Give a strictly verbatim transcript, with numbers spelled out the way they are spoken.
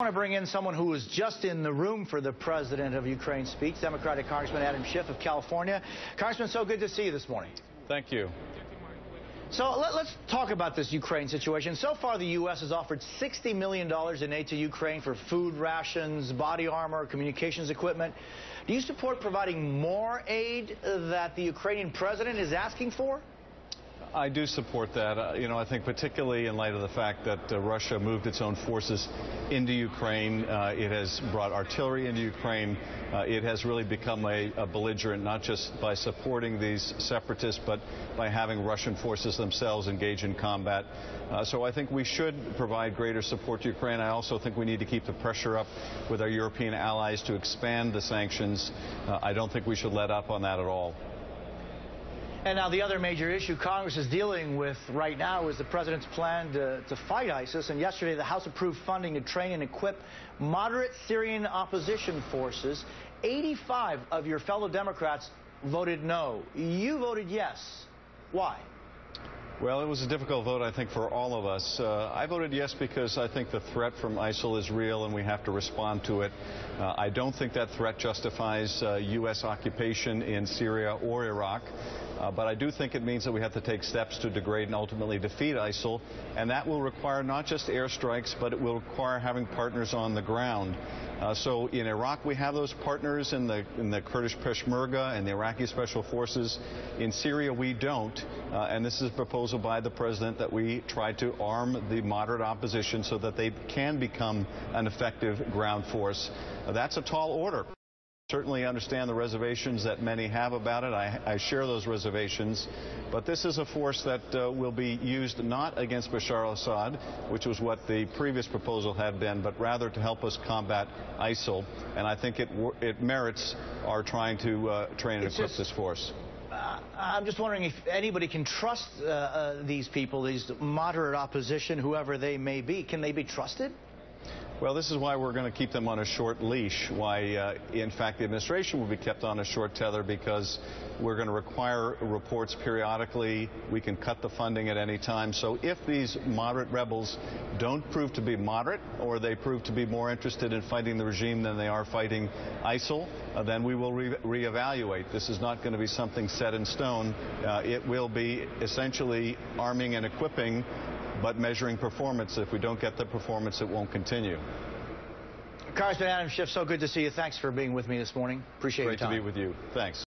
I want to bring in someone who was just in the room for the President of Ukraine's speech, Democratic Congressman Adam Schiff of California. Congressman, so good to see you this morning. Thank you. So let, let's talk about this Ukraine situation. So far, the U S has offered sixty million dollars in aid to Ukraine for food rations, body armor, communications equipment. Do you support providing more aid that the Ukrainian president is asking for? I do support that. Uh, you know, I think particularly in light of the fact that uh, Russia moved its own forces into Ukraine, uh, it has brought artillery into Ukraine. Uh, it has really become a, a belligerent, not just by supporting these separatists, but by having Russian forces themselves engage in combat. Uh, so I think we should provide greater support to Ukraine. I also think we need to keep the pressure up with our European allies to expand the sanctions. Uh, I don't think we should let up on that at all. And now the other major issue Congress is dealing with right now is the president's plan to, to fight ISIS. And yesterday, the House approved funding to train and equip moderate Syrian opposition forces. eighty-five of your fellow Democrats voted no. You voted yes. Why? Well, it was a difficult vote, I think, for all of us. Uh, I voted yes because I think the threat from ISIL is real and we have to respond to it. Uh, I don't think that threat justifies uh, U S occupation in Syria or Iraq, uh, but I do think it means that we have to take steps to degrade and ultimately defeat ISIL, and that will require not just airstrikes, but it will require having partners on the ground. Uh, so in Iraq, we have those partners in the, in the Kurdish Peshmerga and the Iraqi Special Forces. In Syria, we don't, uh, and this is a proposal by the president that we try to arm the moderate opposition so that they can become an effective ground force. Uh, that's a tall order. Certainly understand the reservations that many have about it. I, I share those reservations. But this is a force that uh, will be used not against Bashar al-Assad, which was what the previous proposal had been, but rather to help us combat ISIL. And I think it, it merits our trying to uh, train and it's equip just... this force. I'm just wondering if anybody can trust uh, uh, these people, these moderate opposition, whoever they may be. Can they be trusted? Well, this is why we're going to keep them on a short leash, why, uh, in fact, the administration will be kept on a short tether, because we're going to require reports periodically. We can cut the funding at any time. So if these moderate rebels don't prove to be moderate, or they prove to be more interested in fighting the regime than they are fighting ISIL, uh, then we will re reevaluate. This is not going to be something set in stone. Uh, it will be essentially arming and equipping, but measuring performance. If we don't get the performance, it won't continue. Congressman Adam Schiff, so good to see you. Thanks for being with me this morning. Appreciate your time. Great to be with you. Thanks.